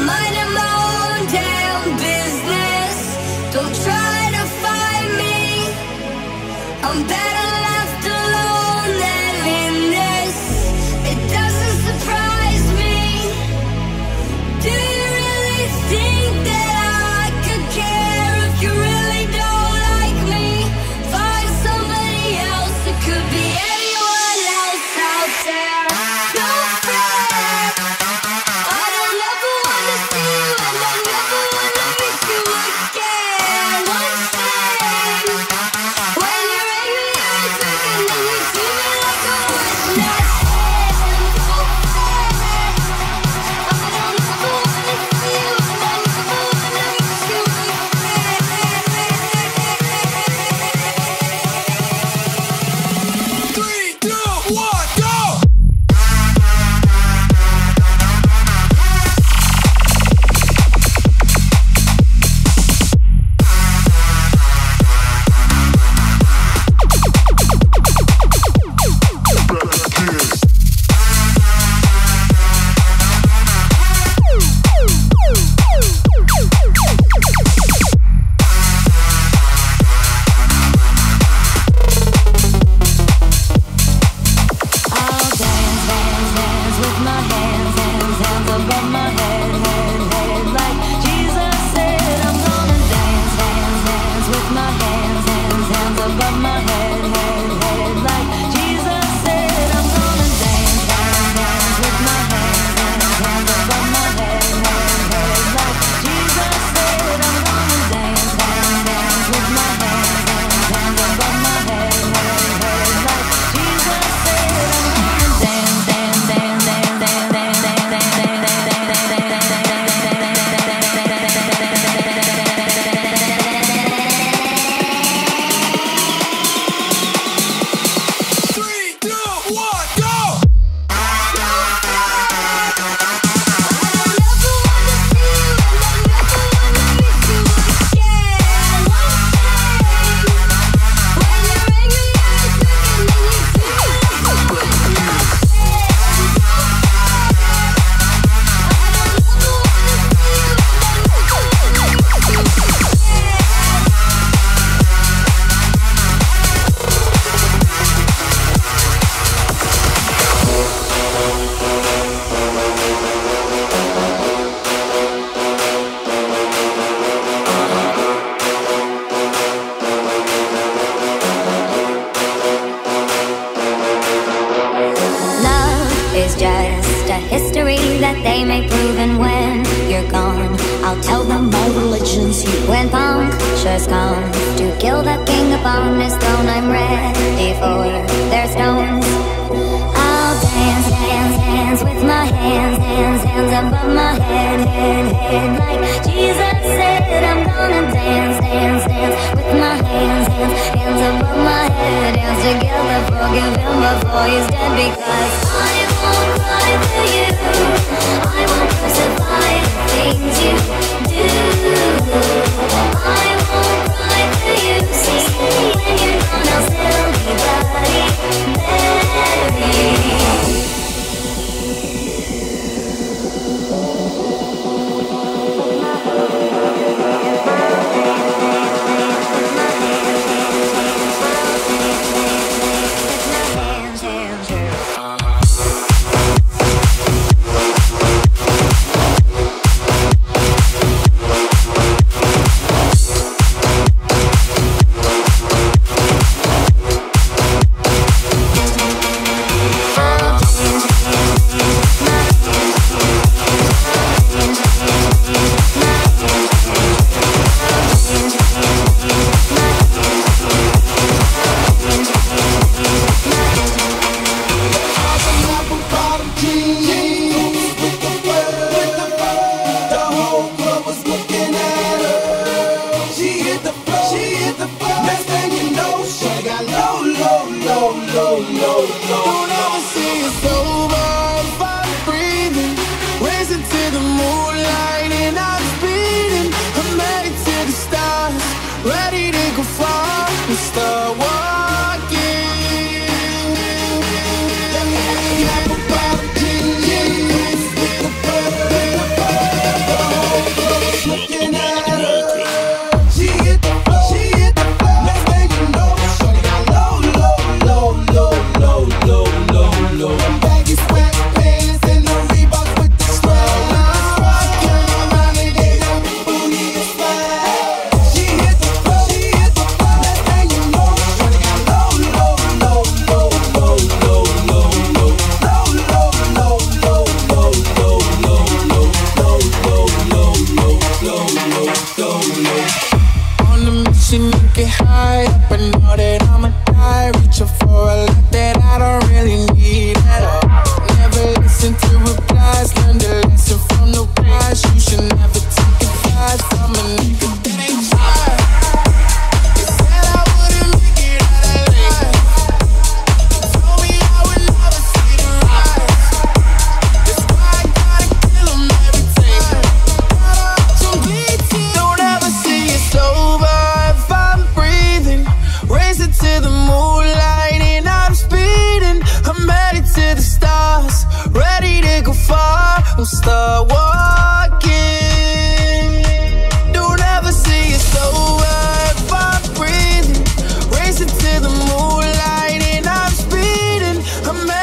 I'm minding my own damn business. Don't try to find me. I'm better left alone than in this. It doesn't surprise me. Do you really think that I could care if you really don't like me? Find somebody else. It could be anyone else out there. Don't fret.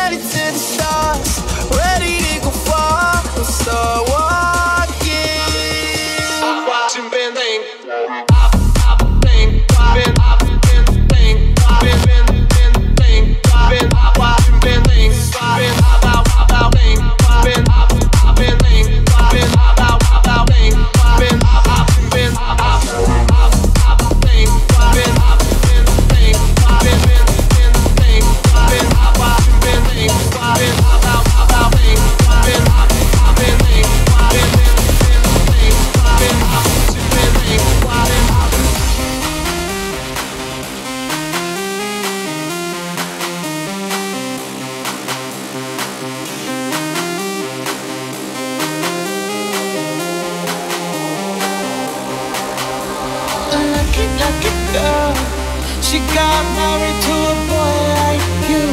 headed to the stars, ready to go far. We'll start walking. Lucky girl, she got married to a boy like you.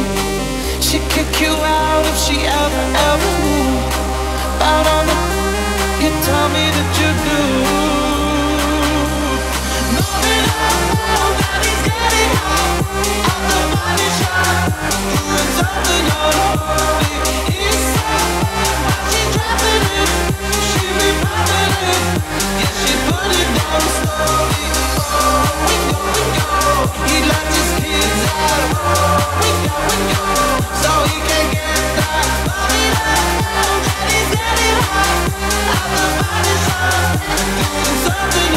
She'd kick you out if she ever, ever knew about all the you tell me that you do. Know that I know that he's getting high, out the body shot, doing something all over the east side. She dropping it, she be popping it, yeah, she put it down slowly. He locked his kids out. We go. So he can get that. But he's getting high. Out the body shot, doing something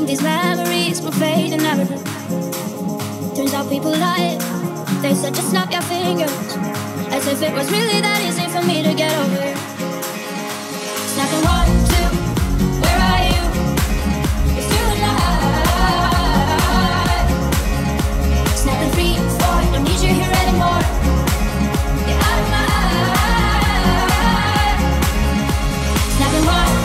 These memories will fade and never. Turns out people lie. They said just snap your fingers, as if it was really that easy for me to get over. Snapping 1, 2, where are you? It's you and I. Snapping 3, 4, don't need you here anymore. Get out of my eye. Snapping 1.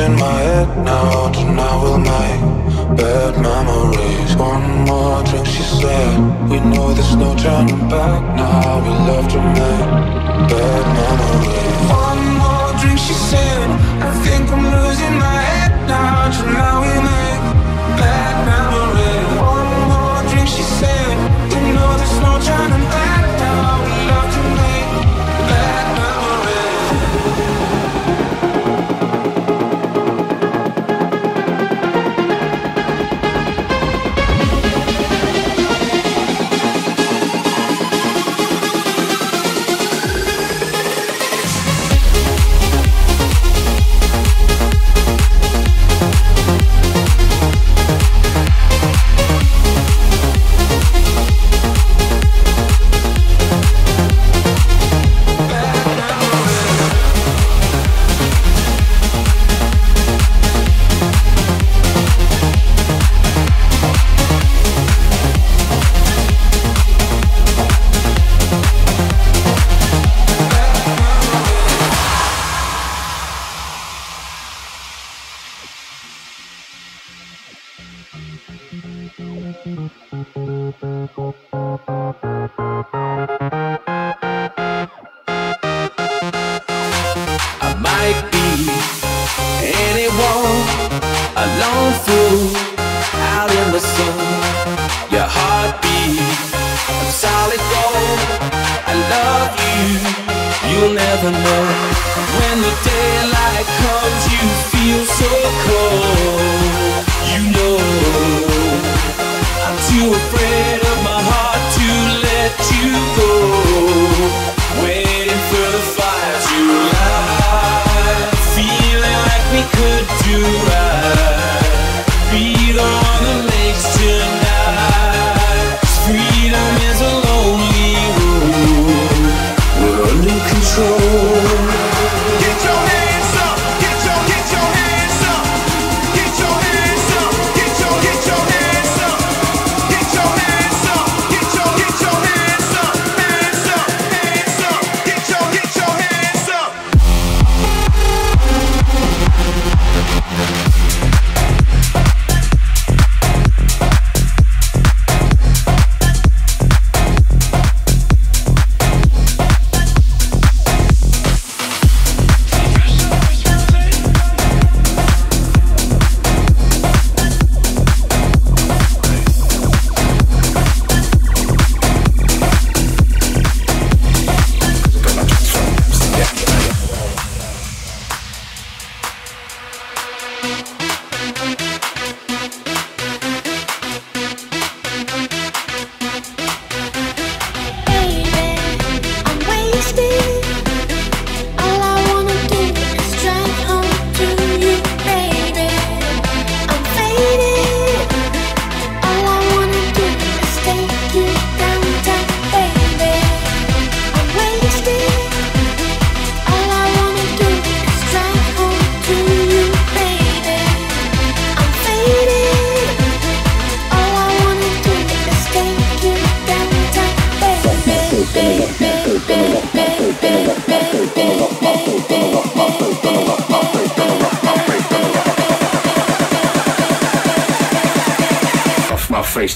in my head now, tonight will make bad memories. One more drink, she said. We know there's no turning back now, we love to make bad memories. One more drink, she said. I think I'm losing my head now, tonight we make bad memories. One more drink, she said. We know there's no turning back now, we love to make bad memories.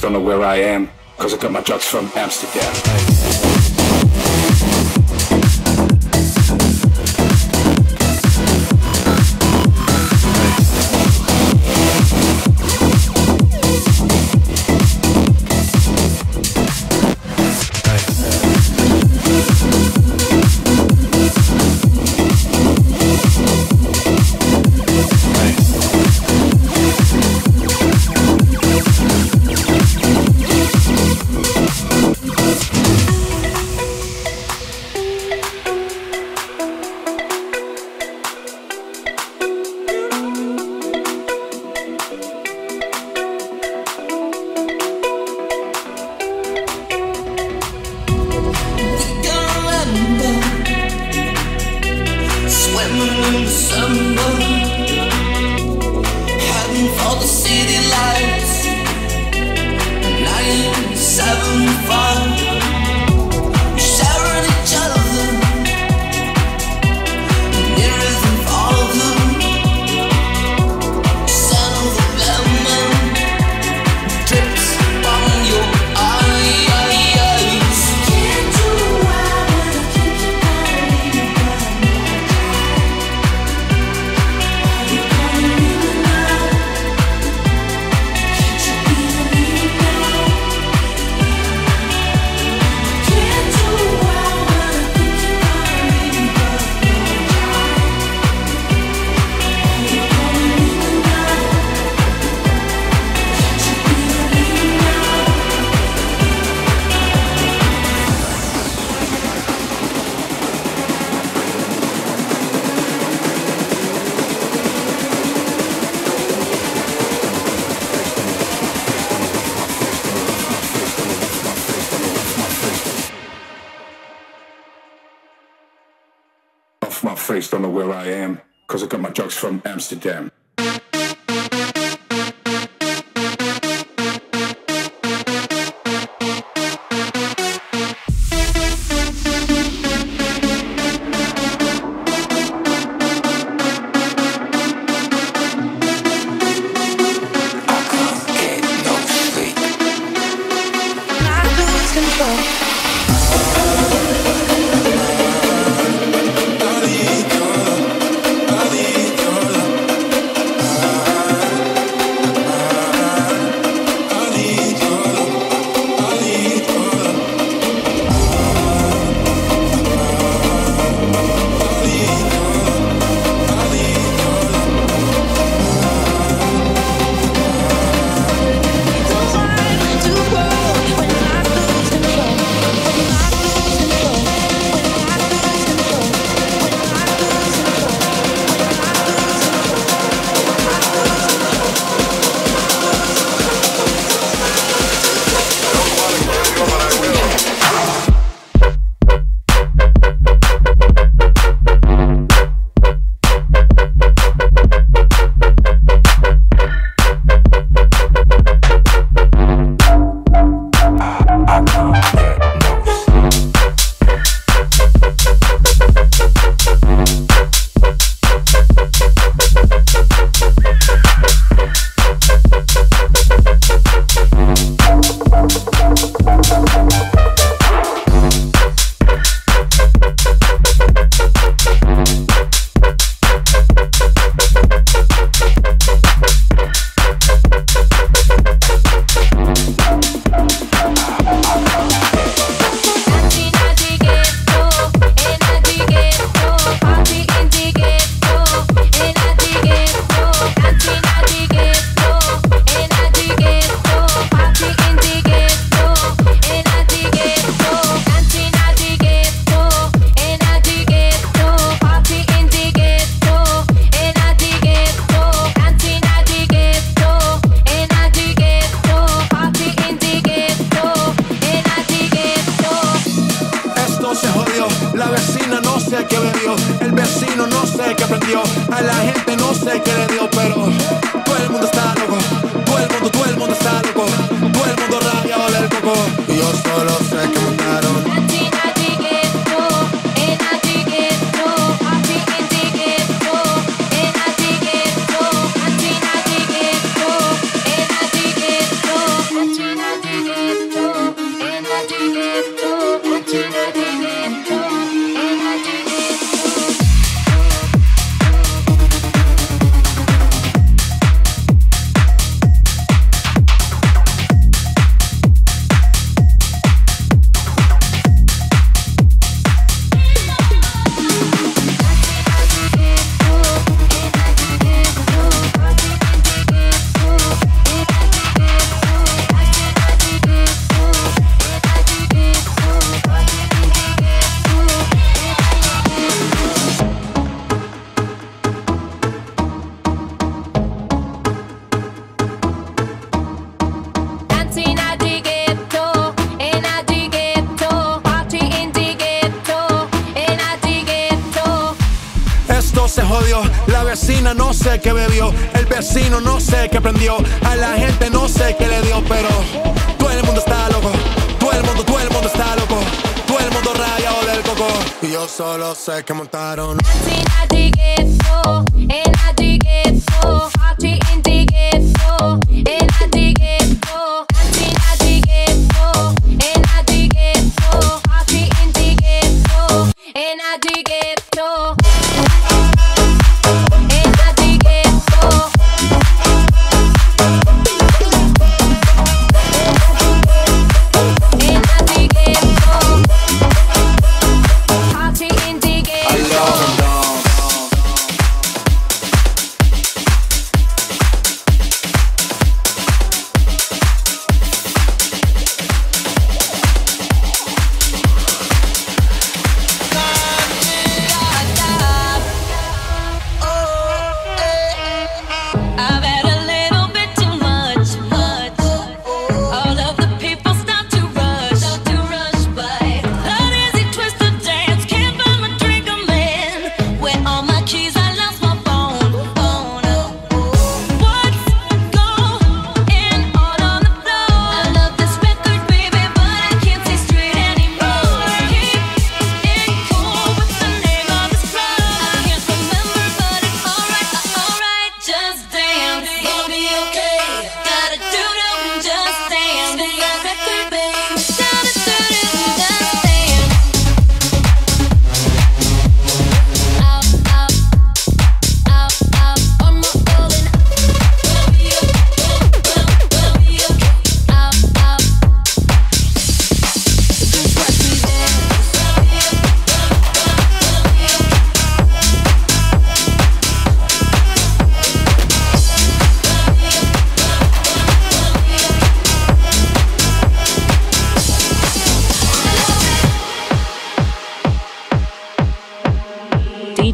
Don't know where I am, cause I got my drugs from Amsterdam. my face, don't know where I am, 'cause I got my drugs from Amsterdam.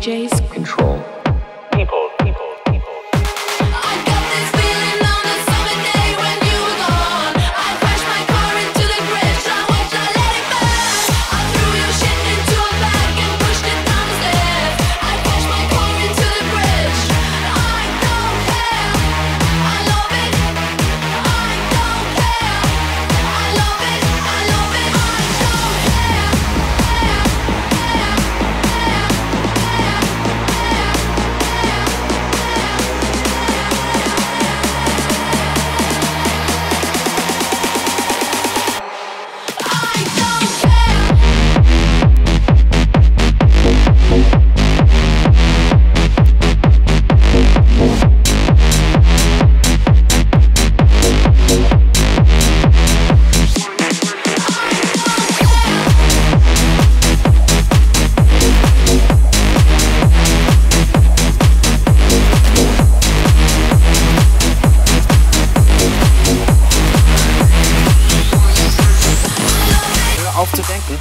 DJ's control.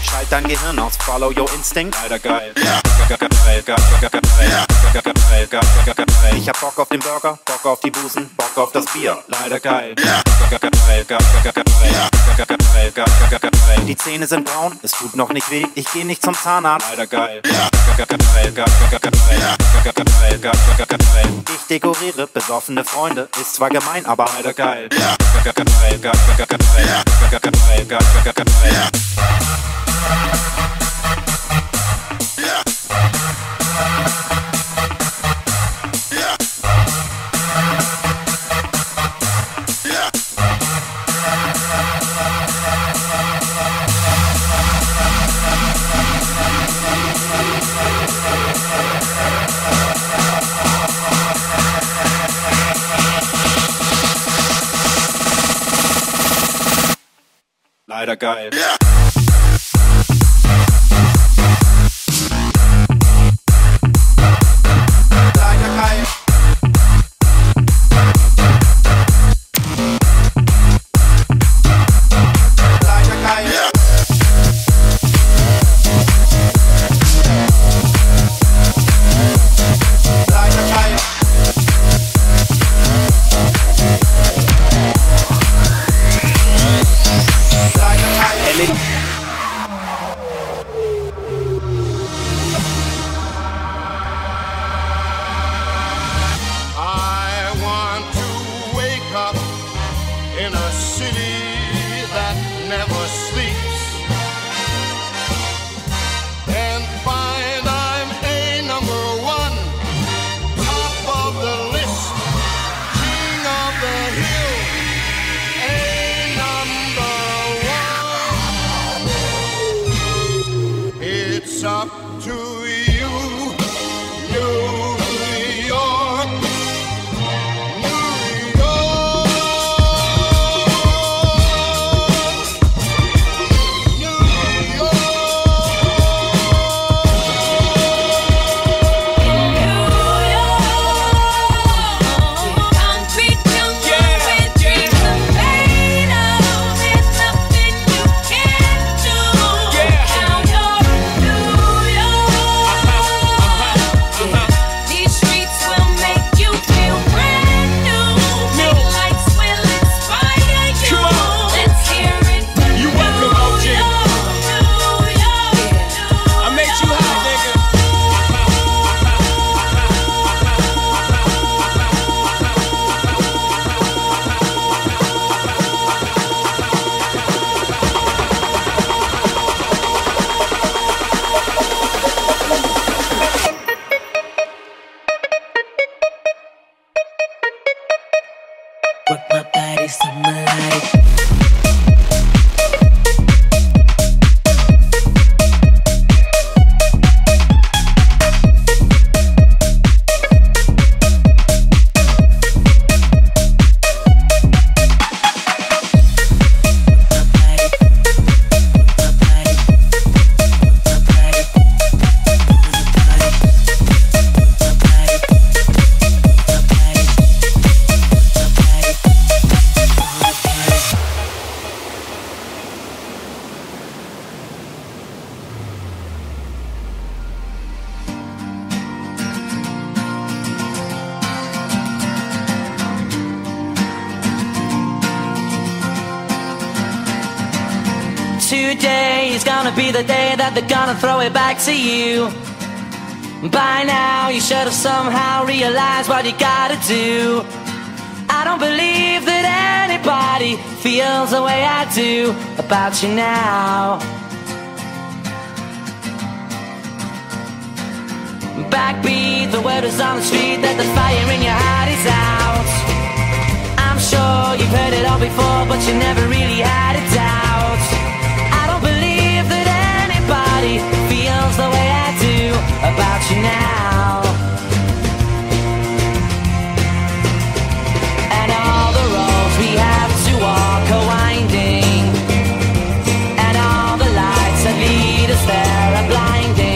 Schalt dein Gehirn aus, follow your instinct, Alter, geil. Ich hab Bock auf den Burger, Bock auf die Busen, Bock auf das Bier, leider geil. Die Zähne sind braun, es tut noch nicht weh, ich geh nicht zum Zahnarzt, leider geil. Ich dekoriere besoffene Freunde, ist zwar gemein, aber leider geil. Leider geil. New York. today is gonna be the day that they're gonna throw it back to you. By now you should have somehow realized what you gotta do. I don't believe that anybody feels the way I do about you now. Backbeat, the word is on the street that the fire in your heart is out. I'm sure you've heard it all before, but you never really had a doubt. I don't believe that anybody feels the way I do about you now. And all the roads we have to walk are winding, and all the lights that lead us there are blinding.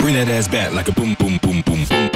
Bring that ass back like a boom boom boom boom boom boom.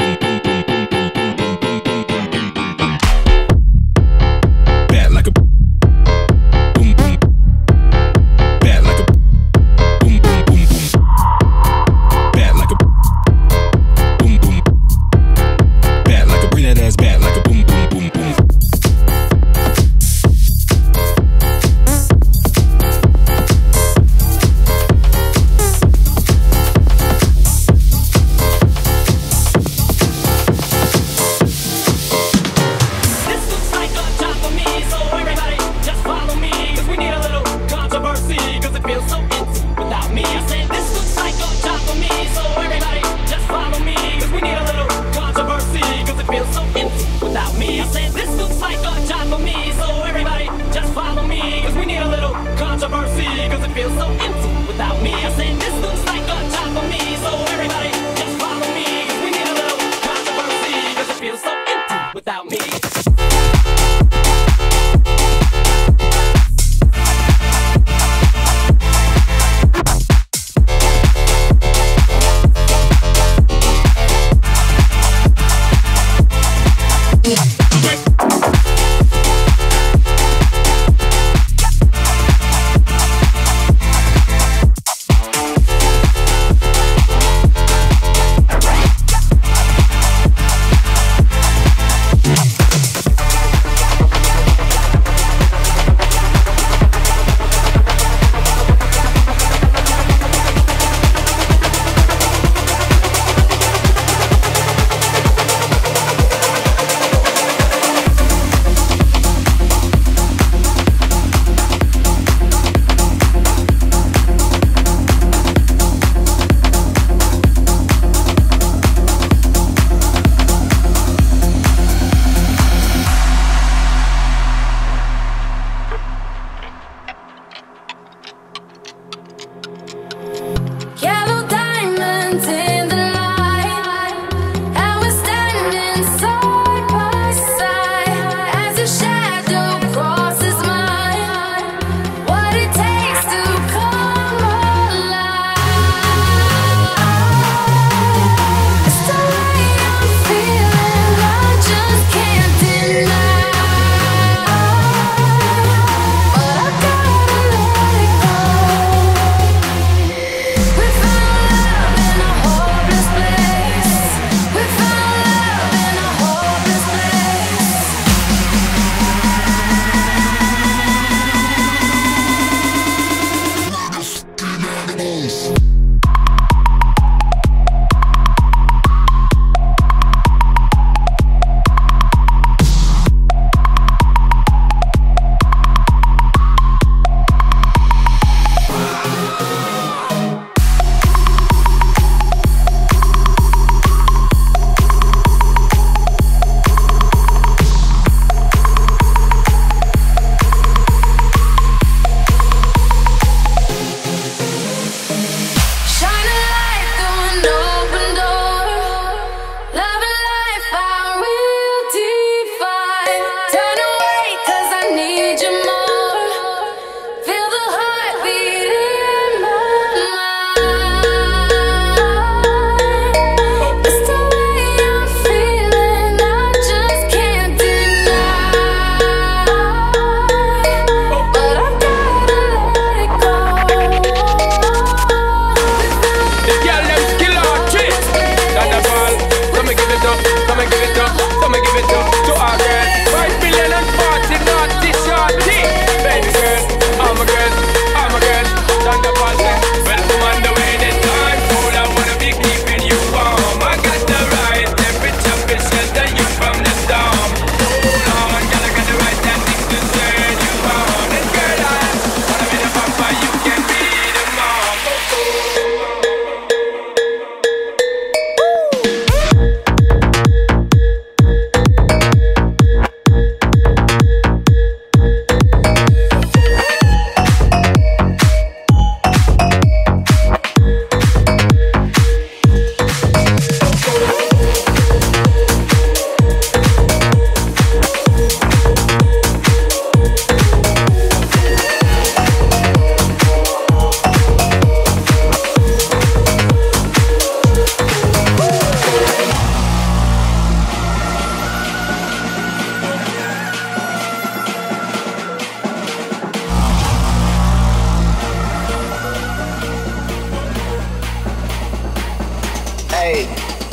Ayy,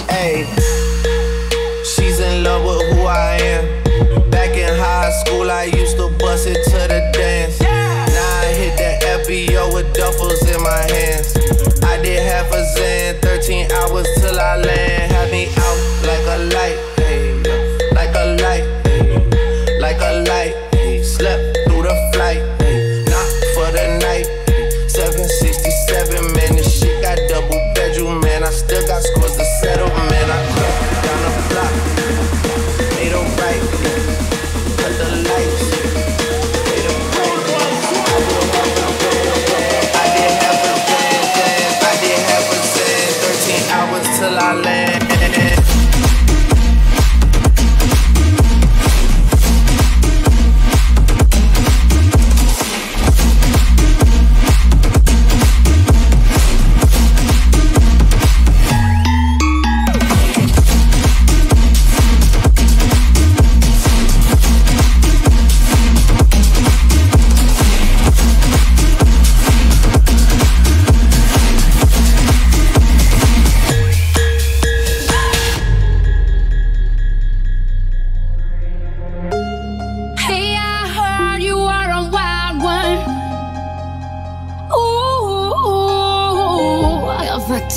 ayy. She's in love with who I am. Back in high school, I used to bust it to the dance. Now I hit the FBO with duffels in my hands. I did half a zan, 13 hours till I land. Had me out like a light, ayy, like a light, ayy, like a light, ayy. Slept through the flight, ayy, not for the night, ayy. 767, man, this shit got double bedroom, man. I still got scores to settle, man. I crept down the block, made a right, cut the lights, made a right. I did half a zan, I did half a zan, 13 hours till I land.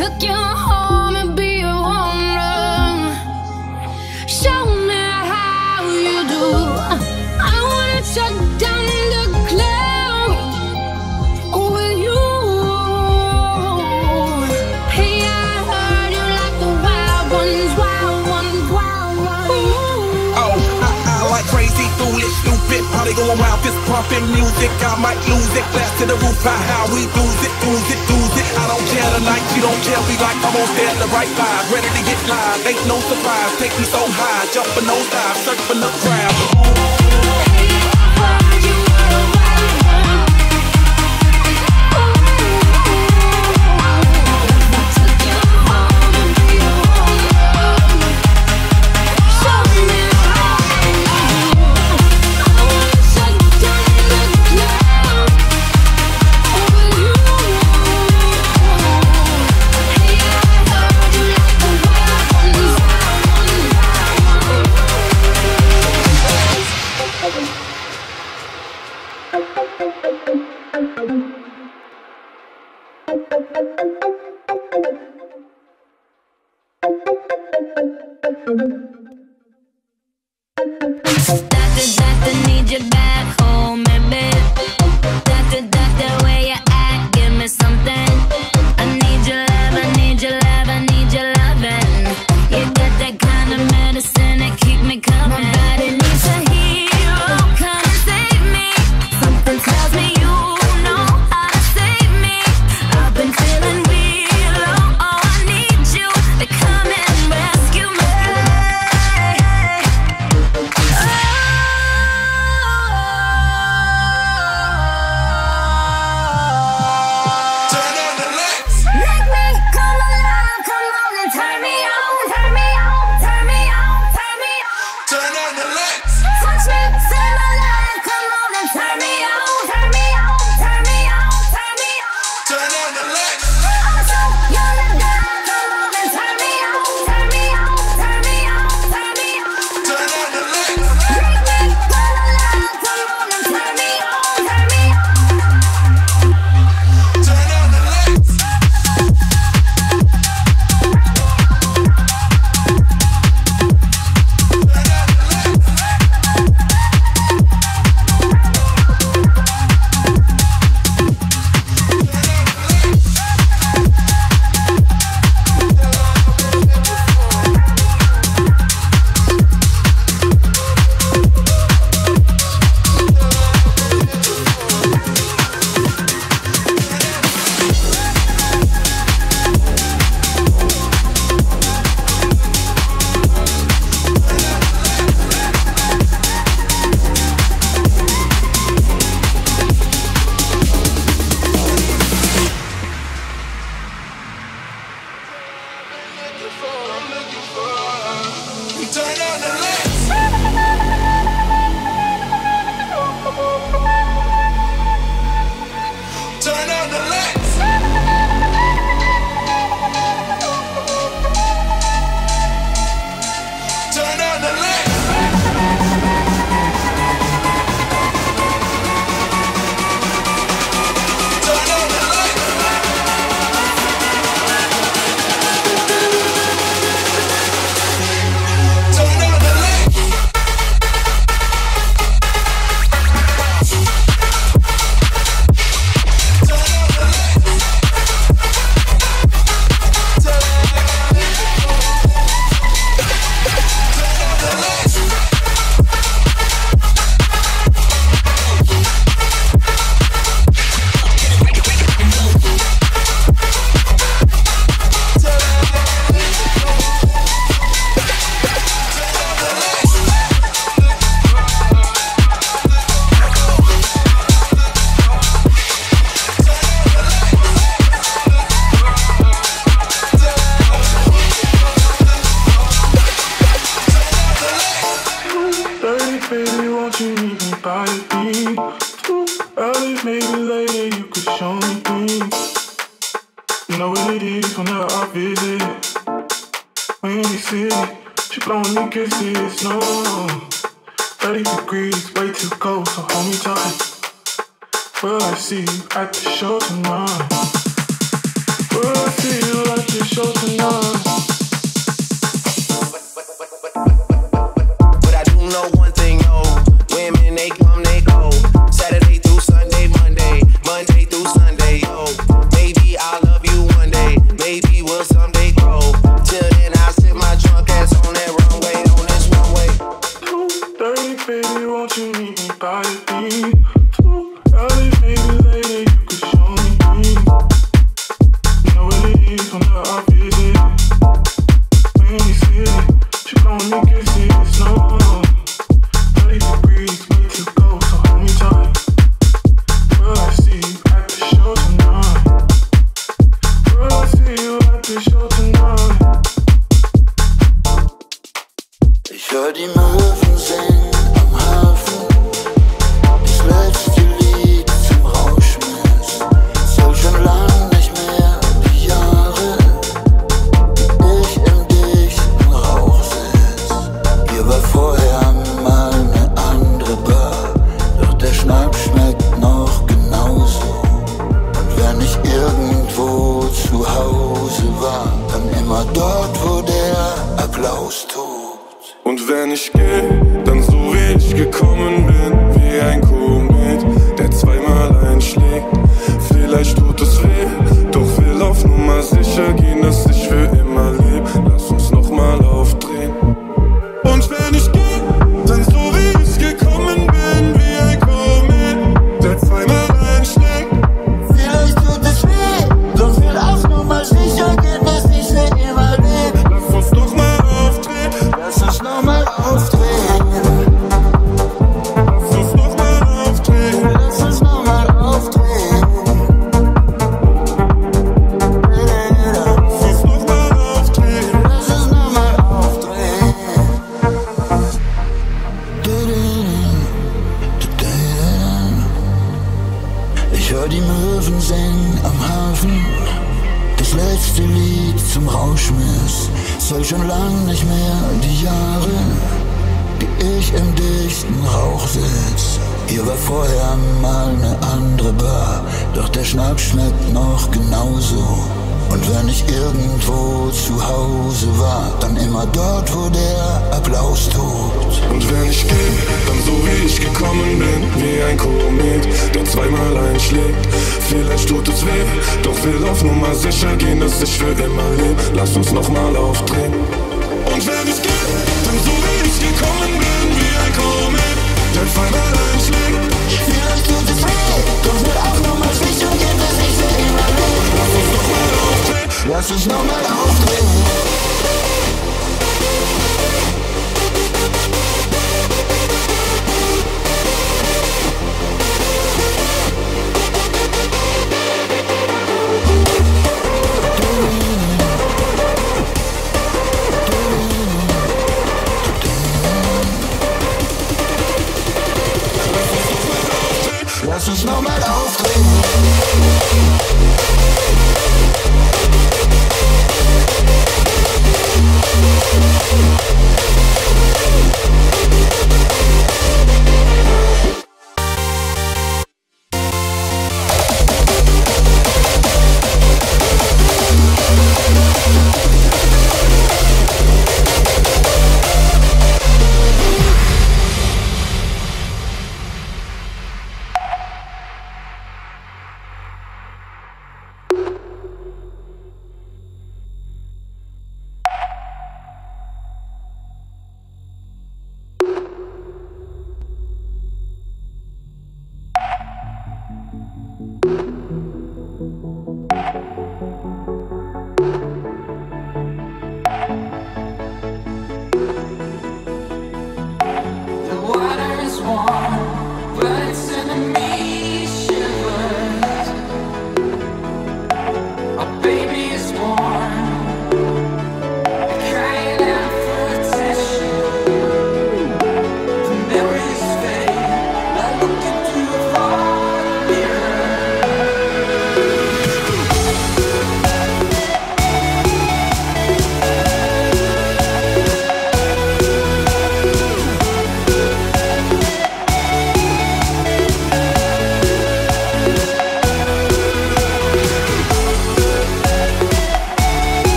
Took you home and be a woman. Show me how you do. I wanna shut down the club with you. Hey, I heard you like the wild ones, wild ones, wild ones. Ooh. Oh, I like crazy, foolish, stupid. Probably going wild, fist pumping music. I might lose it, blast to the roof. How we lose it, lose it, lose it. I don't care tonight, you don't care, we like I'm on there, the right vibe, ready to get live, ain't no surprise, take me so high, jump for no dive, search for no crowd. Doctor, need you back home a bit. Doctor, where you at? Give me something. I need your love, I need your love, I need your loving. You got that kind of medicine that keep me coming. My body needs a hero, come and save me. Something tells me you know how to save me. I've been feeling real low, oh I need you to come and turn on the lights. know what it is whenever I visit. We in the city, she blowing me kisses, no. 30 degrees, way too cold, so hold me tight. Will I see you at the show tonight? Will I see you at the show tonight?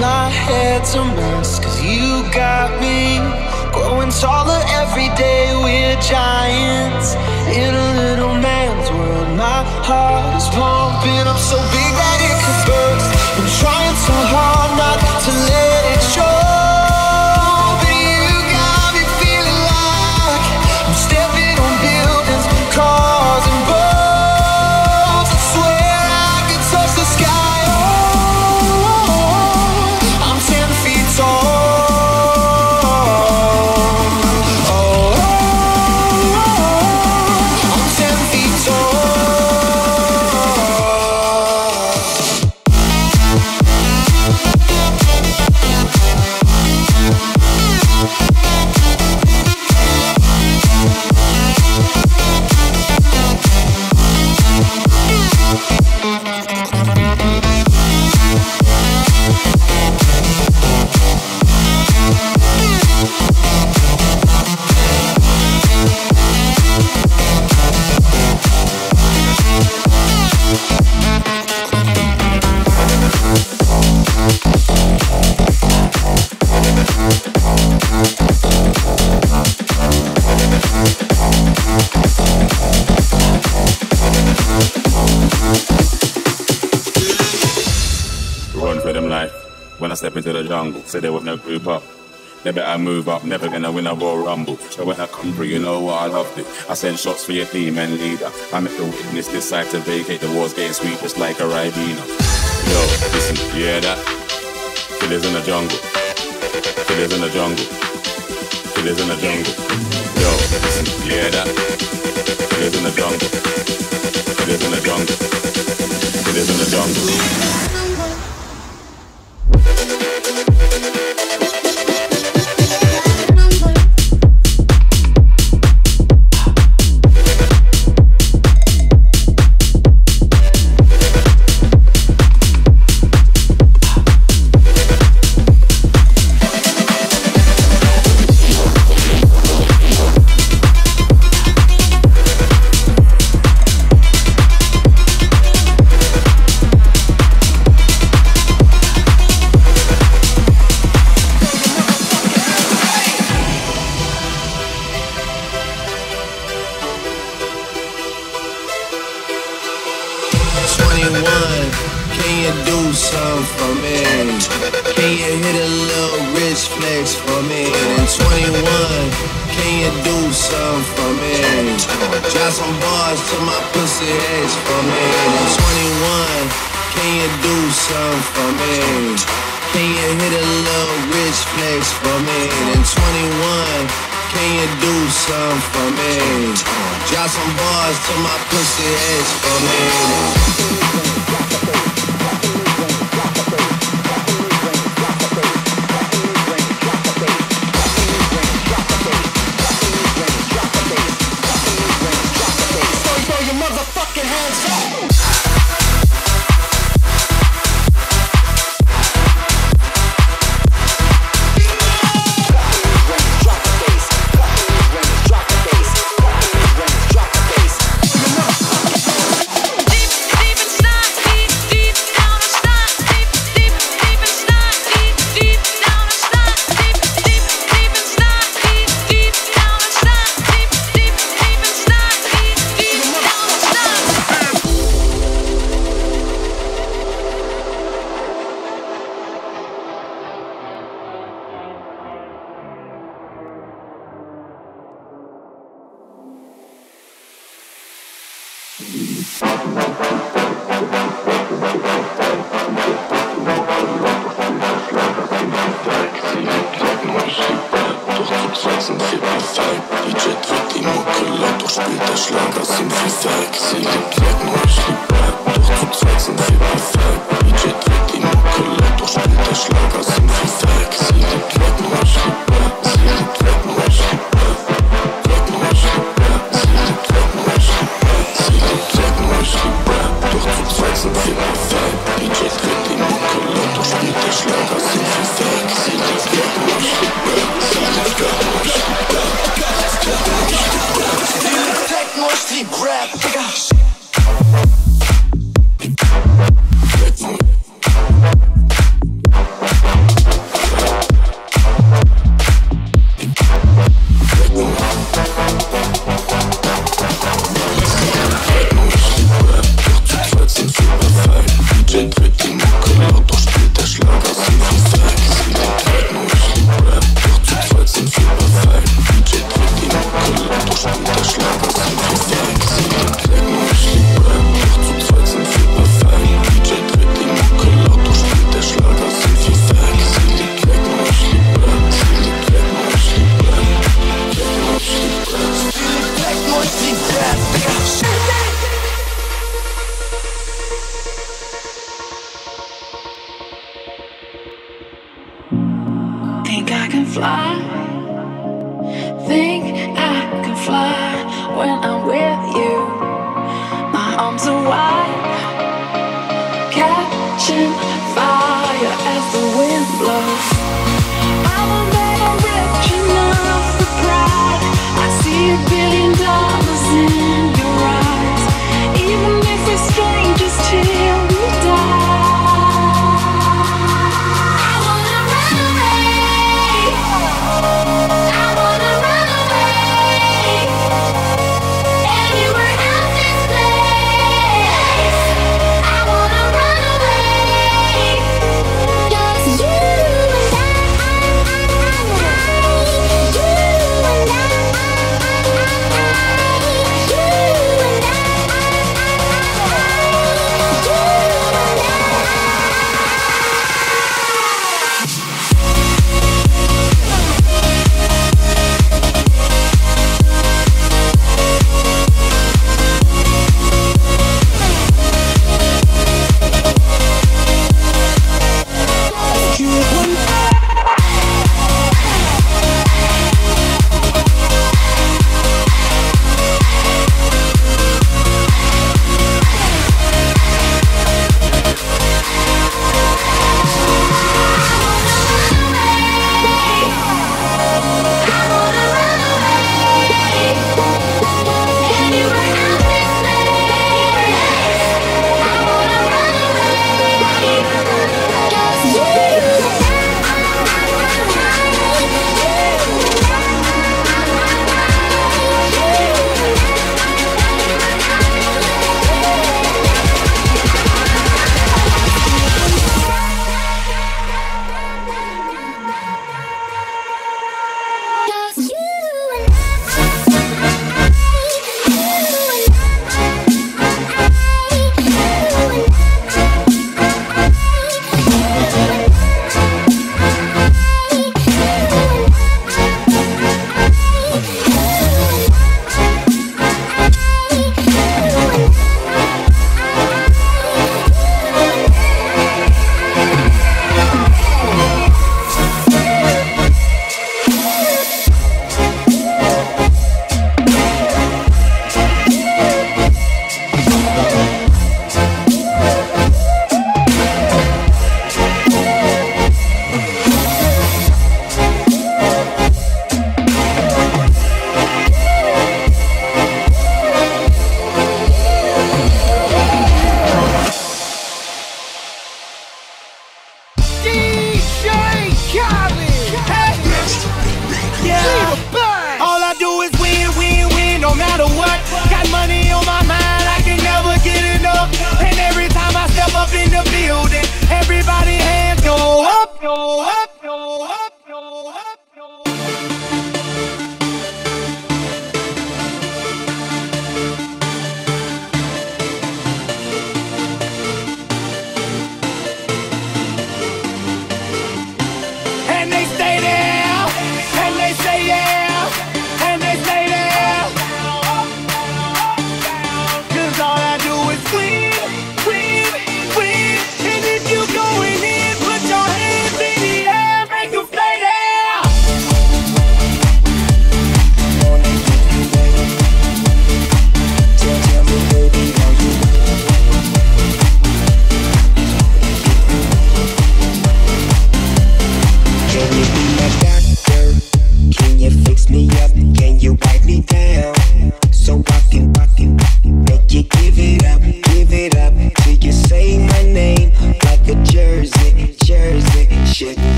my head's a mess, cause you got me growing taller every day. We're giants in a little man's world. My heart is pumping up so big that it could burst. I'm trying so hard not to let it show, but you got me feeling like I'm stepping on buildings, cars and boats. I swear I could touch the sky. Step into the jungle, say they would never group up. Never I move up, never gonna win a Royal Rumble. So when I come through, you know what, I loved it. I send shots for your team and leader. I make the witness decide to vacate. The war's getting sweet just like a Ribena. Yo, listen, you hear that? Killers in the jungle. Killers in the jungle. Killers in the jungle. Yo, listen, you hear that? Killers in the jungle. Killers in the jungle. Killers in the jungle. Black noise. I can fly. Think I can fly when I'm with you. My arms are wide, catching fire as the wind blows. I'm a man rich enough for pride. I see $1 billion in your eyes. Even if we're strangers till we die.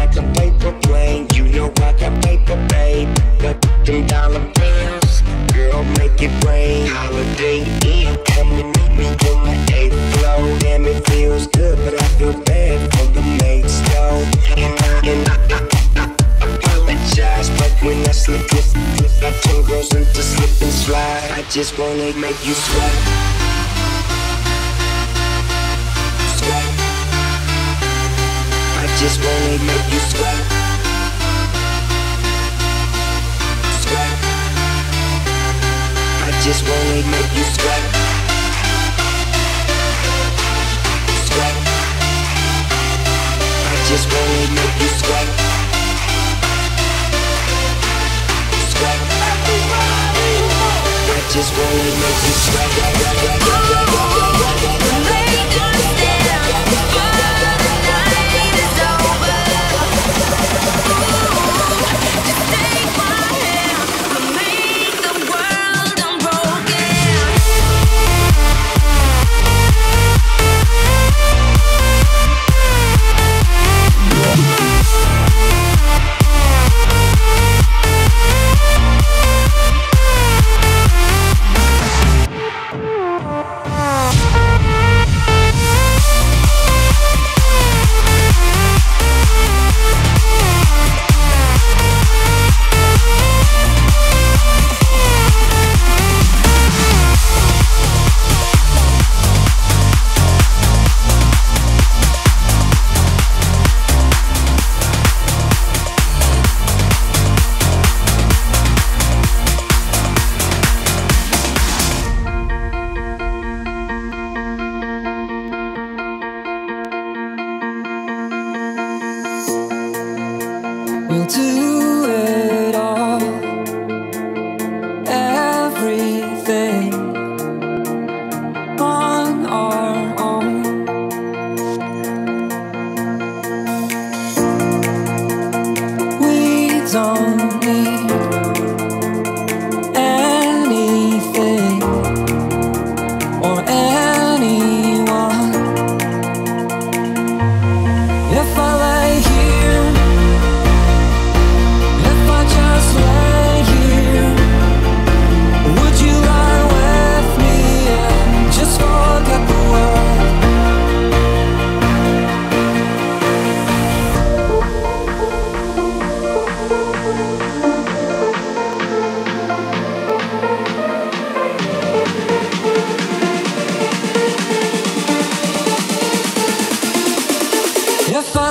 Like a paper plane. just wanna make you sweat. Just wanna make you sweat, sweat. I just wanna make you sweat, sweat. I just wanna make you sweat, sweat. I just wanna make you sweat. Oh,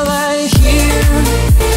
lay just there.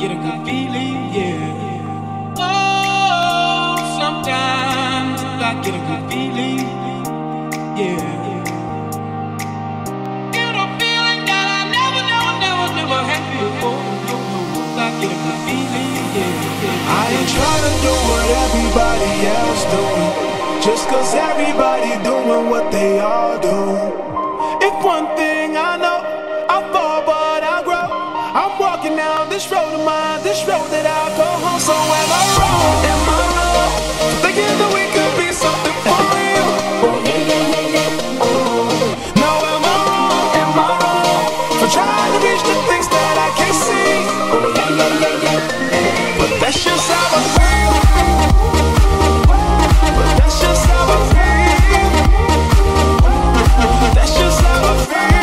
get a good feeling, yeah. Oh, sometimes I get a good feeling, yeah. Get a feeling that I never had before. I get a good feeling, yeah. I ain't trying to do what everybody else doing, just cause everybody doing what they all do. If one thing I know, I fall but I grow. I'm walking down this road of mine, this road that I go home. So am I wrong? Am I wrong? Thinking that we could be something for you. No, am I wrong? Am I wrong? For trying to reach the things that I can't see. But that's just how I feel. But that's just how I feel. But that's just how I feel.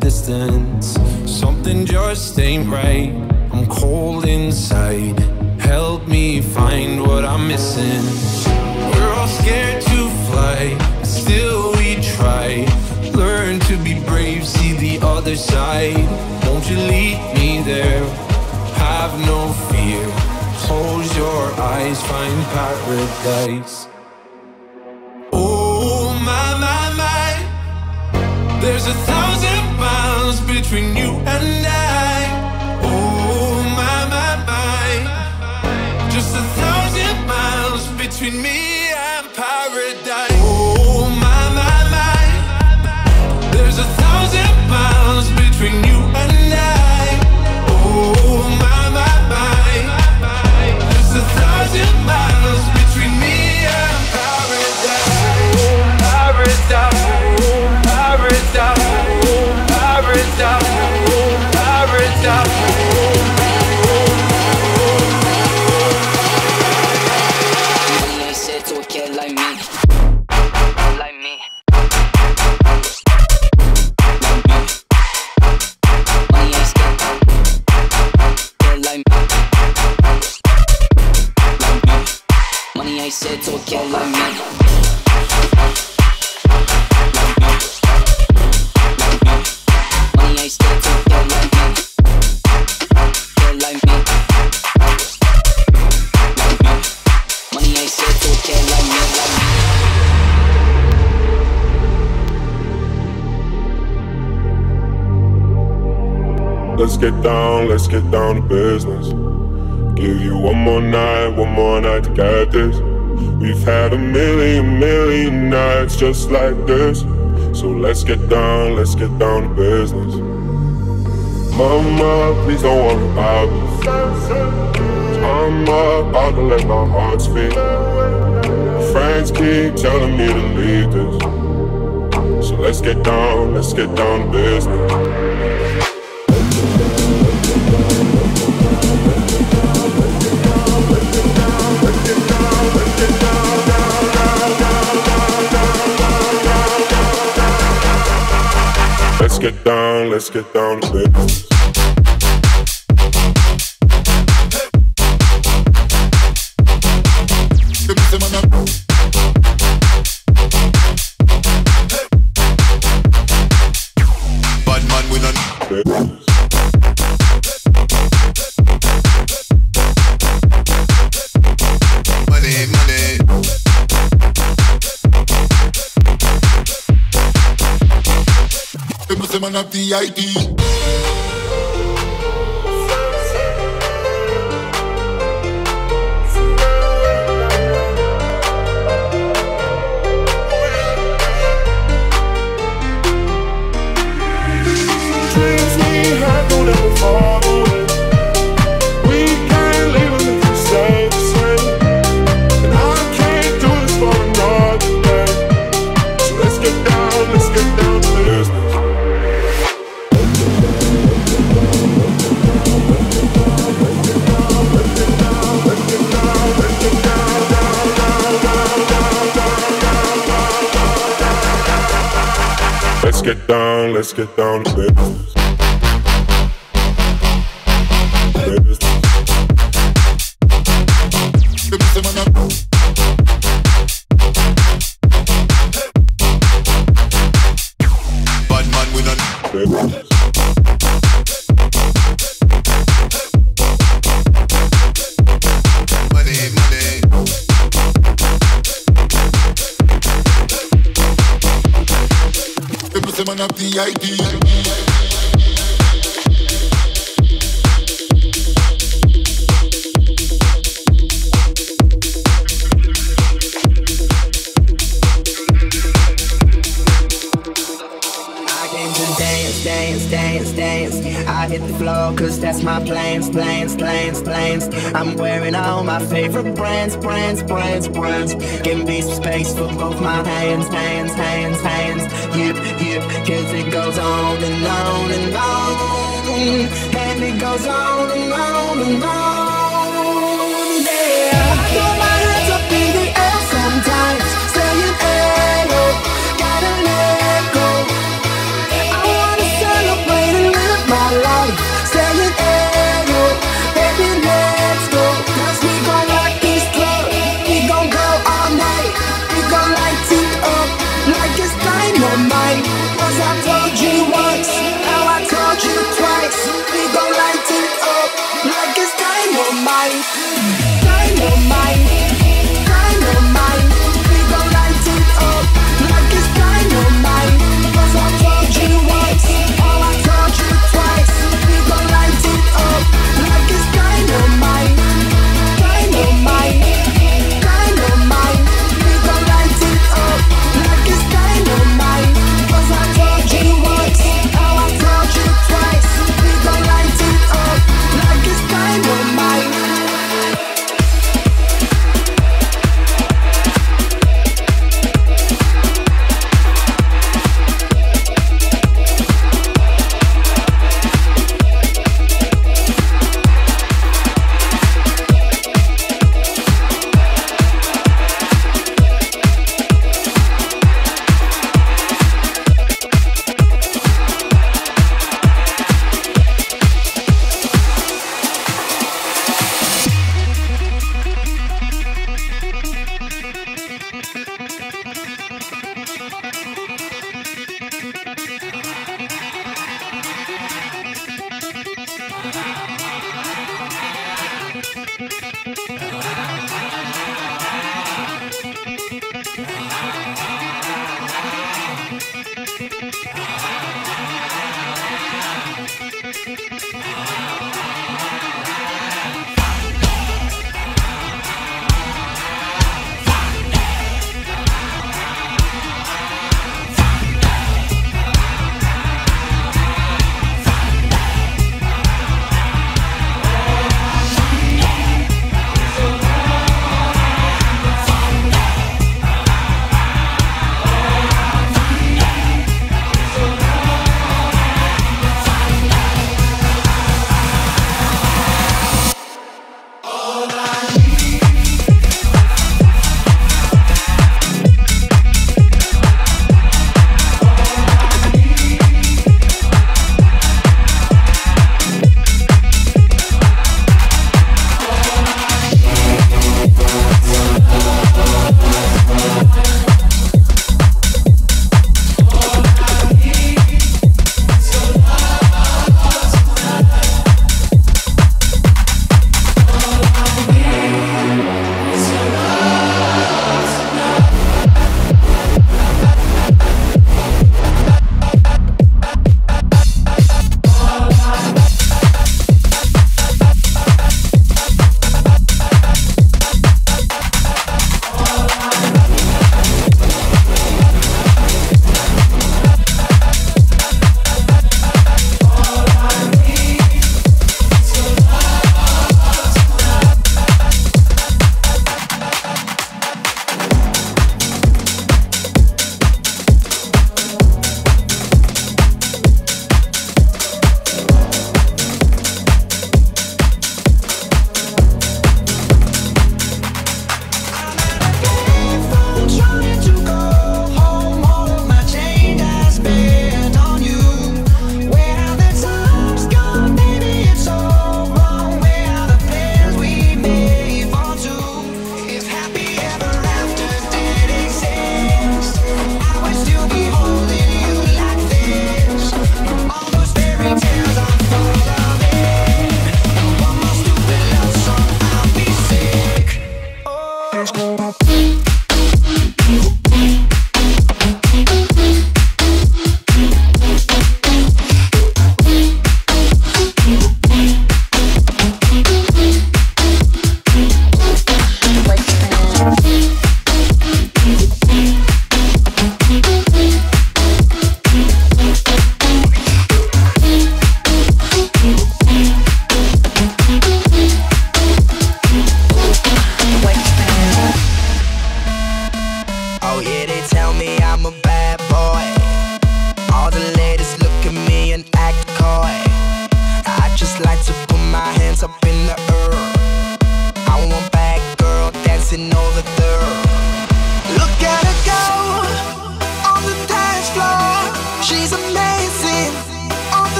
Distance, something just ain't right. I'm cold inside. Help me find what I'm missing. We're all scared to fly, still we try. Learn to be brave, see the other side. Won't you lead me there? Have no fear. Close your eyes, find paradise. Oh my, my, my. There's 1,000 miles between you and I. Oh my, my, my. Just 1,000 miles between me and paradise. Oh my, my, my. There's 1,000 miles between you and I. Oh my, my, my. Just 1,000 miles between me and paradise. Oh, paradise. Oh, paradise. Let's get down to business. Give you one more night to get this. We've had a million nights just like this. So let's get down to business. Mama, please don't worry about me. I'm about to let my heart speak. Friends keep telling me to leave this. So let's get down to business. Let's get down to business. Bad man, we not business. Money, money. People say man have the ID. Let's get down to business. let's get down to business. Bad man, we not business. Money, money. The I hit the floor cause that's my plans. I'm wearing all my favorite brands. Give me some space for both my hands. Yep, cause it goes on and on and on. And it goes on and on and on. Yeah, I throw my hands up in the air sometimes, saying hey, oh, gotta let go.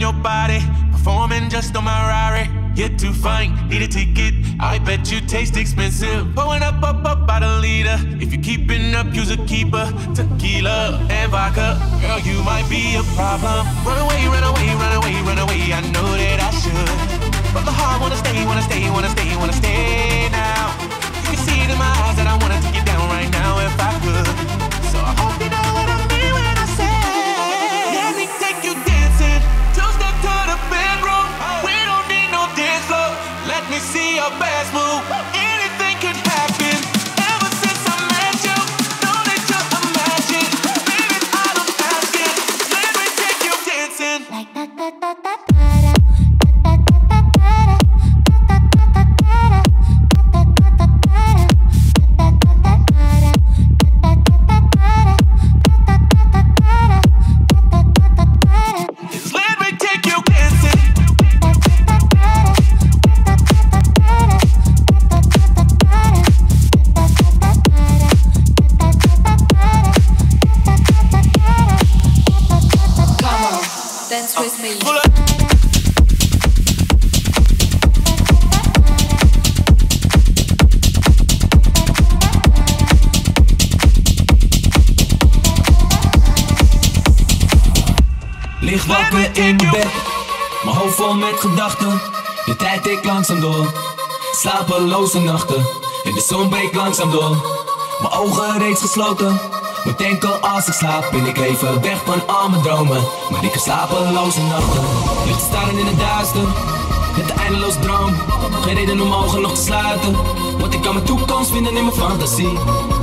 on your body, performing just on my Rari. You're too fine, need a ticket, I bet you taste expensive. Pouring up by the leader. If you're keeping up, you's a keeper. Tequila and vodka, girl, you might be a problem. Run away, run away, run away, run away, I know that I should, but my heart wanna stay, wanna stay, wanna stay, wanna stay now. You can see it in my eyes that I wanna take it down right now if I could. So I hope you know what I mean when I say, let me take you dancing, two-step to the bedroom. We don't need no dance floor, let me see your best move. Anything could happen. Licht wakker in mijn bed, mijn hoofd vol met gedachten. De tijd tikt langzaam door, slapeloze nachten. En de zon breekt langzaam door, mijn ogen reeds gesloten. Mijn enkel als ik slaap, ben ik even weg van al mijn dromen. Maar ik heb slapeloze nachten, licht staren in het duister, met een eindeloos droom. Geen reden om mijn ogen nog te sluiten, want ik kan mijn toekomst vinden in mijn fantasie.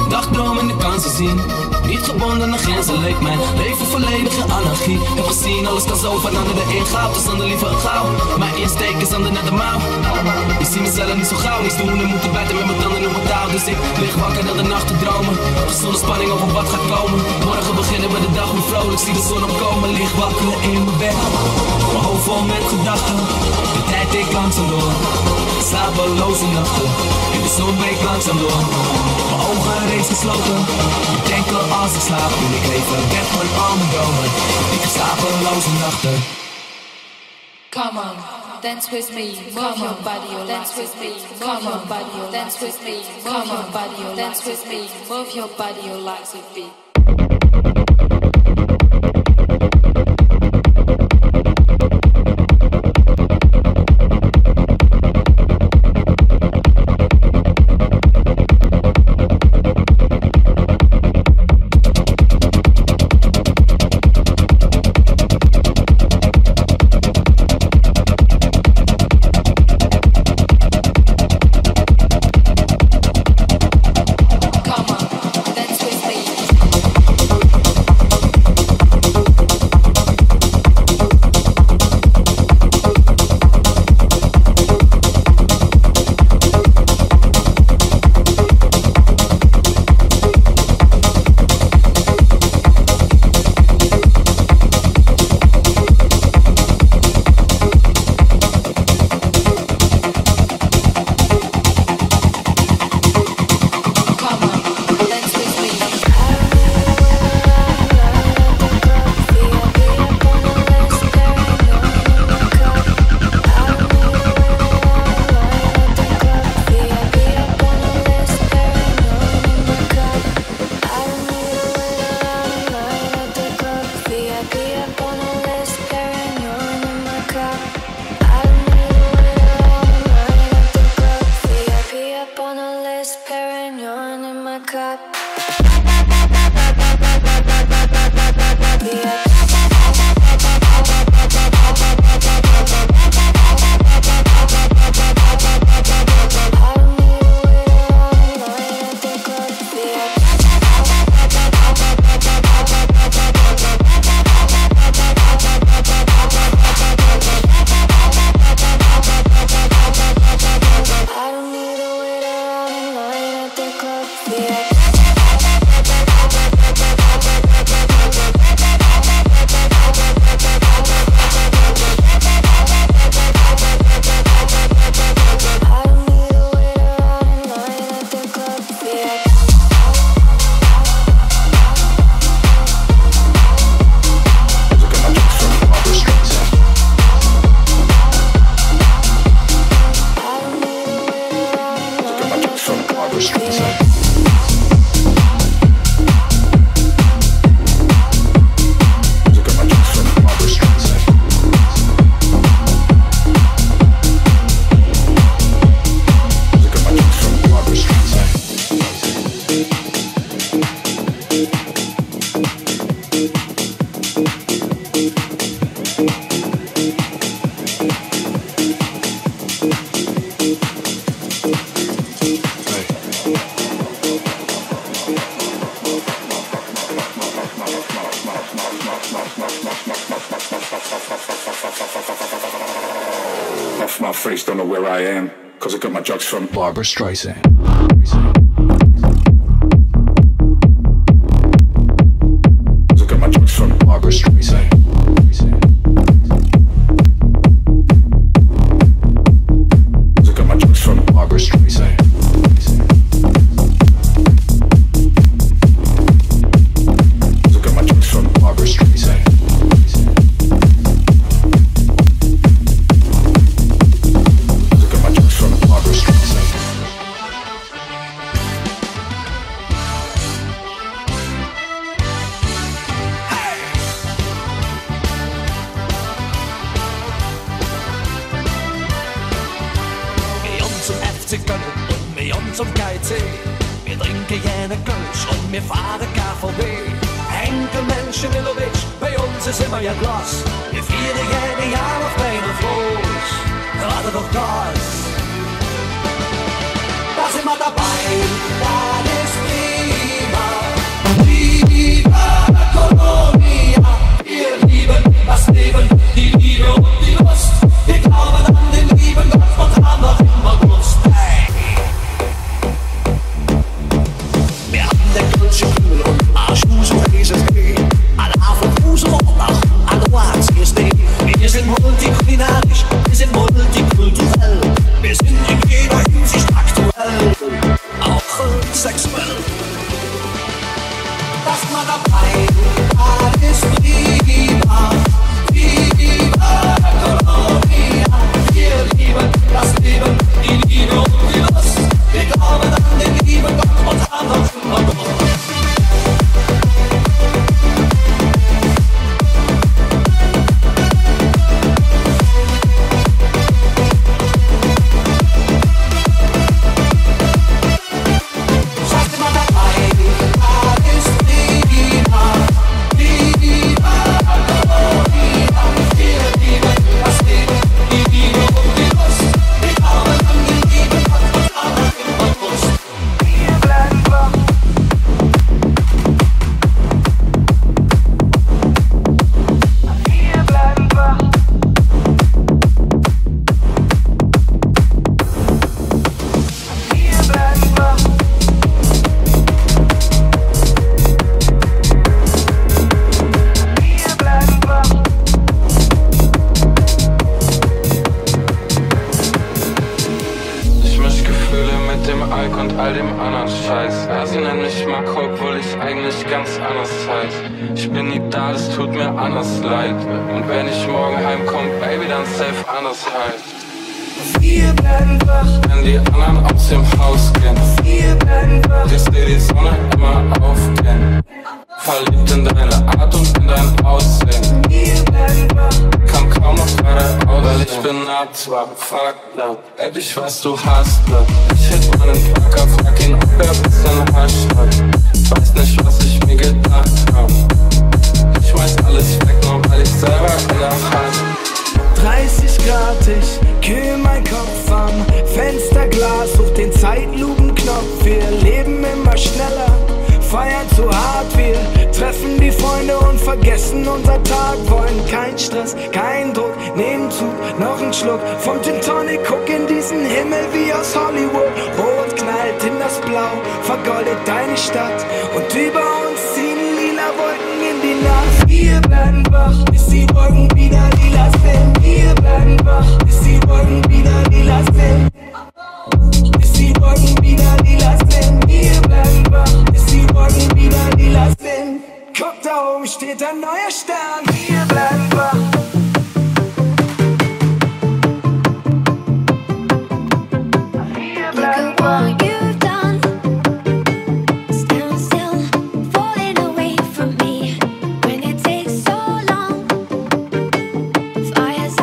Dagdroom en de kansen zien, niet gebonden aan grenzen, leek mijn leven volledige anarchie. Heb gezien, alles kan zo veranderen in goud, dus ander liever gauw. Mijn insteek is ander naar de mouw. Ik zie mezelf niet zo gauw, niets doen en moeten bijten met mijn tanden op mijn touw. Dus ik lig wakker dan de nacht te dromen, gezonde spanning over wat gaat komen. Morgen beginnen we de dag weer vrolijk, zie de zon opkomen. Lig wakker in mijn bed, mijn hoofd vol met gedachten. De tijd tikt langzaam door, slapeloze nachten. En de zon breekt langzaam door, mijn ogen reeds gesloten. Ik denk al als ik slaap, wil ik even weg van al mijn dromen. Ik heb slapeloze nachten. Come on, dance with me, move your body, dance with me, move your body, dance with me, move your body, dance with me, move your body, relax with me. Off my face, don't know where I am, 'cause I got my drugs from Barbra Streisand. Was du hast, ich hätt meinen Parker, frag ihn, ob bis in Hasch hat. Weiß nicht, was ich mir gedacht hab. Ich schmeiß alles weg, nur weil ich selber gelacht hab. 30 Grad, ich kühl mein Kopf am Fensterglas, such den Zeitlupenknopf. Wir leben immer schneller, feiern zu hart. Wir treffen die Freunde und vergessen unser Tag. Wollen kein Stress, kein Druck, nehmen Zug, noch einen Schluck vom Gin Tonic. Guck in diesen Himmel wie aus Hollywood. Rot knallt in das Blau, vergoldet deine Stadt. Und über uns ziehen lila Wolken in die Nacht. Wir bleiben wach, bis die Wolken wieder lila sind. Wir bleiben wach, bis die Wolken wieder lila sind. Bis die Wolken wieder lila sind. Wir bleiben wach, bis die Wolken wieder lila sind. Guck, da oben steht ein neuer Stern. Wir bleiben wach. From me when it takes so long for us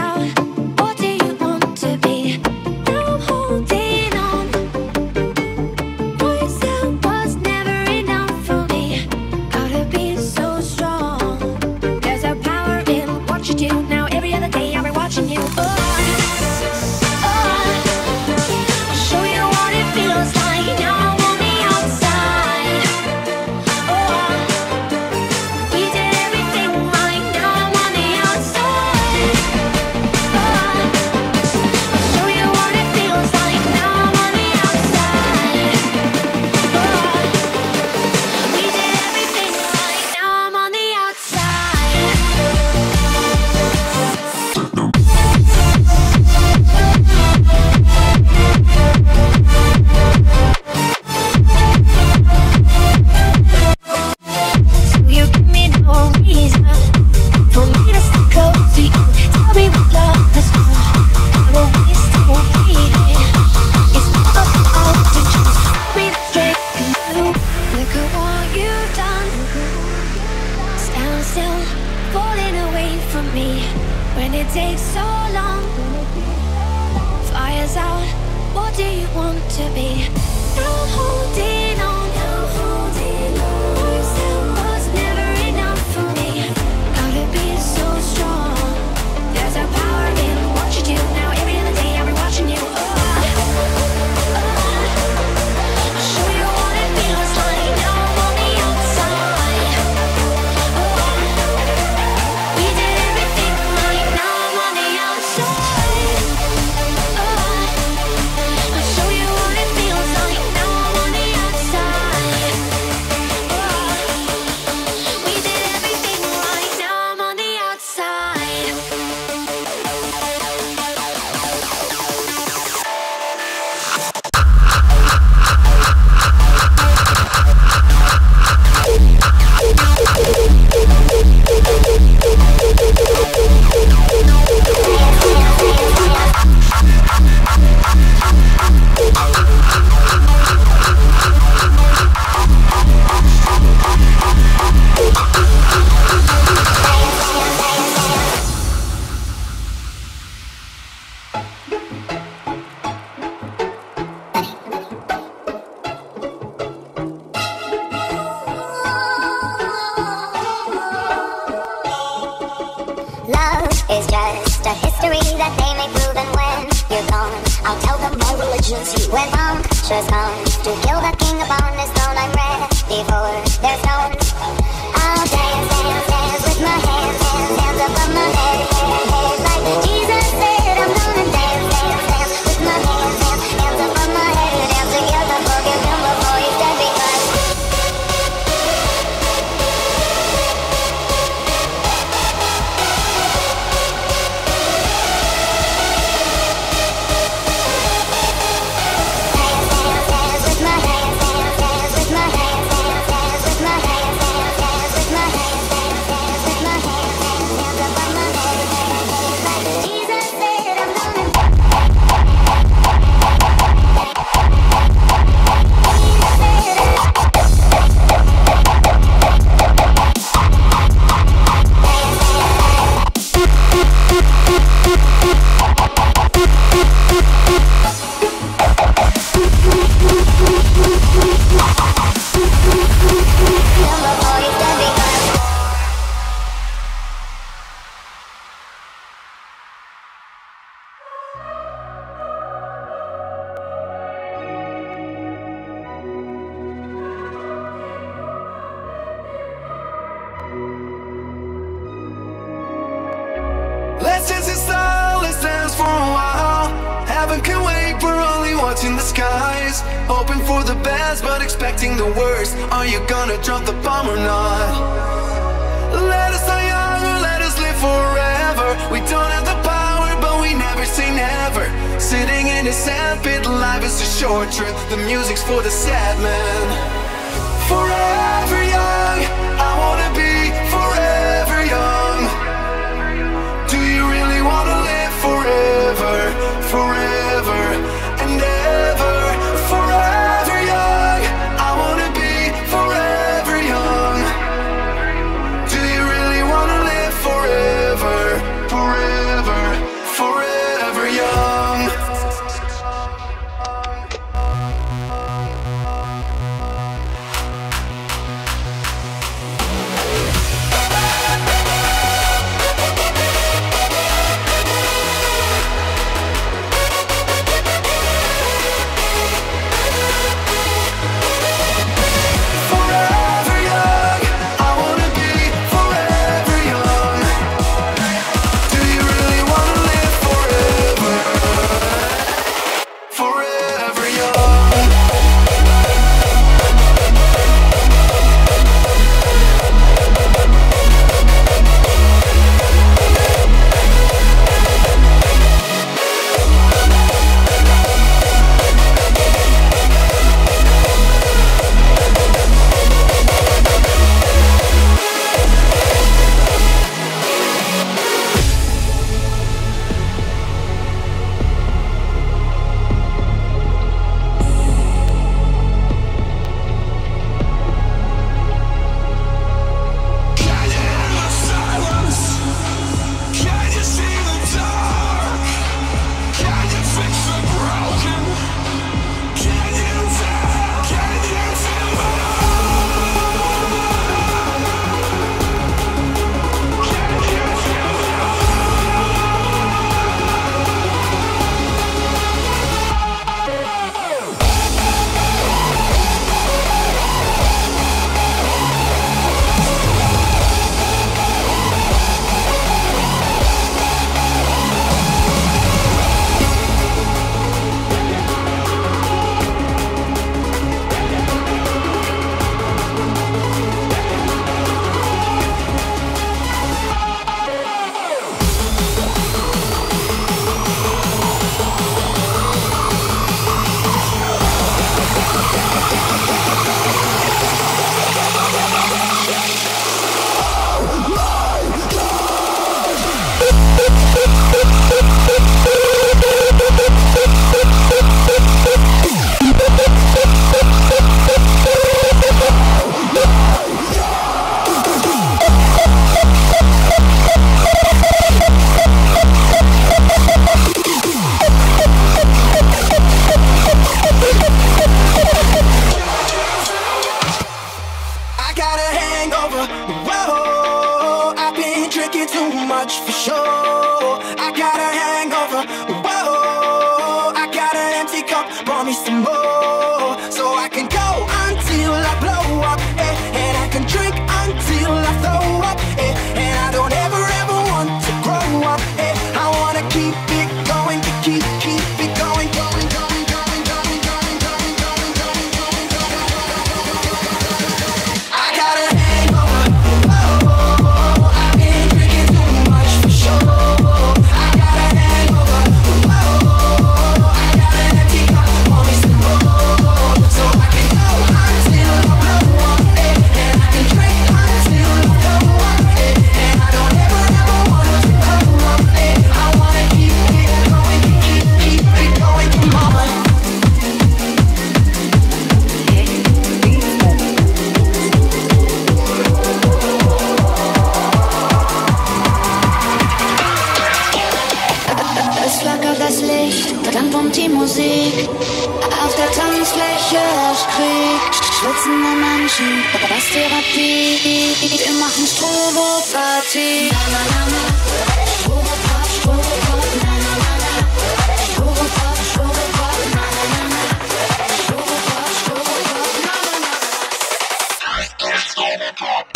hangover. Whoa, I got an empty cup, pour me some more, so I can go until I blow up, eh, and I can drink until I throw up, eh, and I don't ever, ever want to grow up, eh, I wanna keep it going, keep it going, Dann pumpt die Musik auf der Tanzfläche auf Krieg. Schwitzende Menschen, Basstherapie. Wir machen Strobo-Party. Strobo-Pop, Strobo-Pop, na na na na. Strobo-Pop, Strobo-Pop, na na na na. Strobo-Pop, Strobo-Pop, na na na na. Ich bin Strobo-Pop.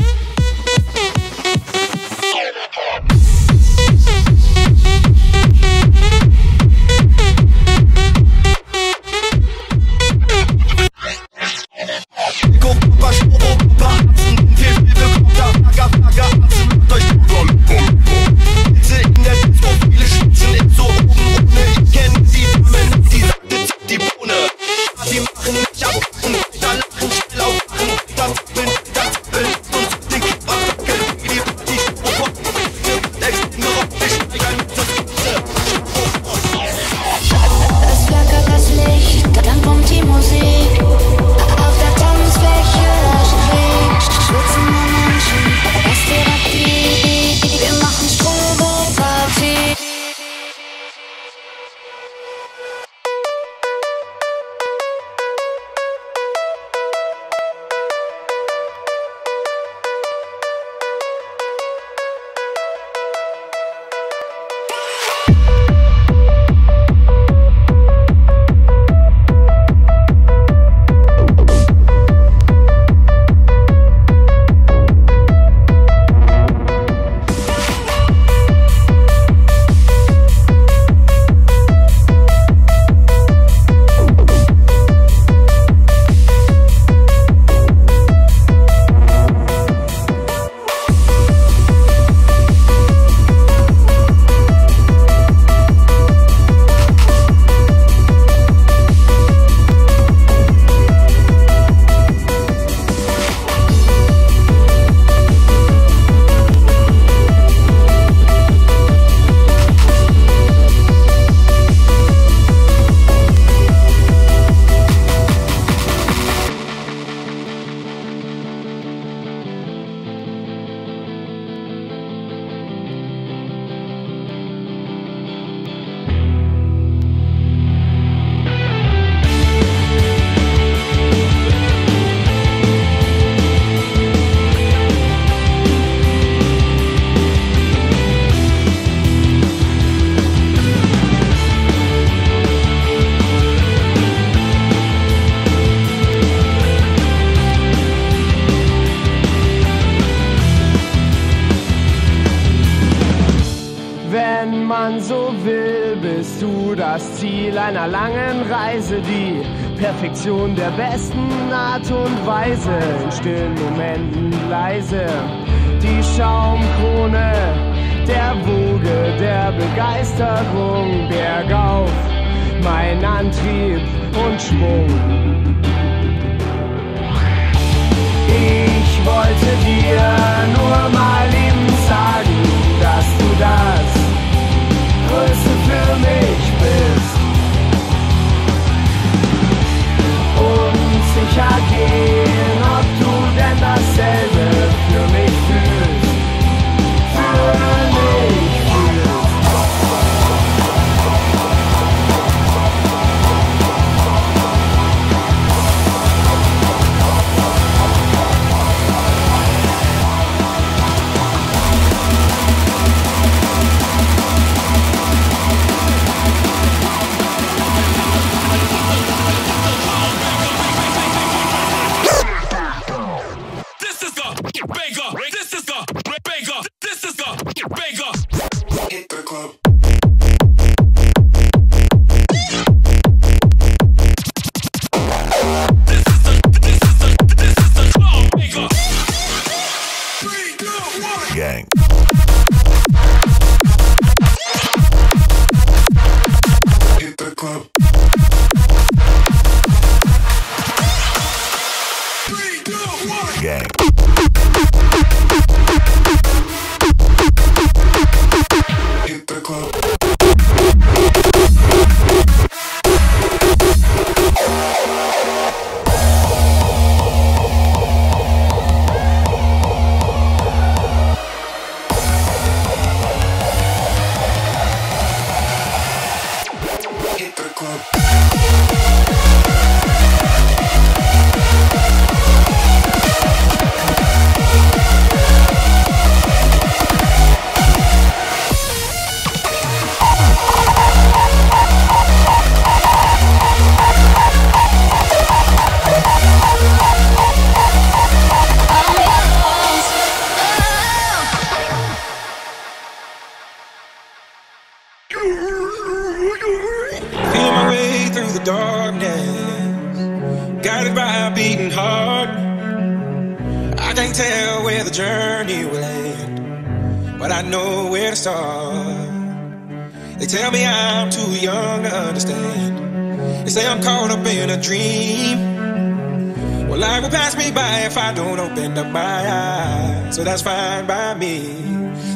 Wenn man so will, bist du das Ziel einer langen Reise, die Perfektion der besten Art und Weise, in stillen Momenten leise, die Schaumkrone der Woge, der Begeisterung, bergauf, mein Antrieb und Schwung. Ich wollte dir nur mal eben sagen, dass du das Größte für mich bist. Und sicher gehen, ob du denn dasselbe für mich fühlst. Für mich club. Three, two, one. Gang. Hit the club. So that's fine by me.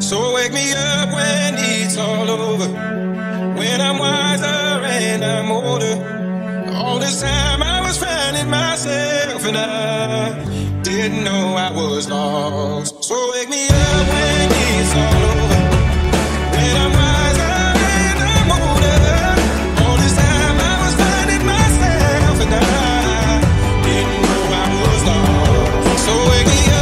So wake me up when it's all over, when I'm wiser and I'm older. All this time I was finding myself and I didn't know I was lost. So wake me up when it's all over, when I'm wiser and I'm older. All this time I was finding myself and I didn't know I was lost. So wake me up.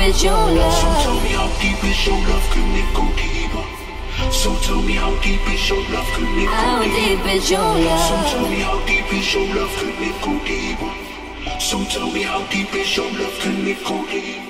it your love. So tell me how deep is your love, can it go deeper? So tell me how deep is your love, can it go deeper? How deep is your love? So tell me how deep is your love, can it go deeper? So tell me how deep is your love, can it go deeper?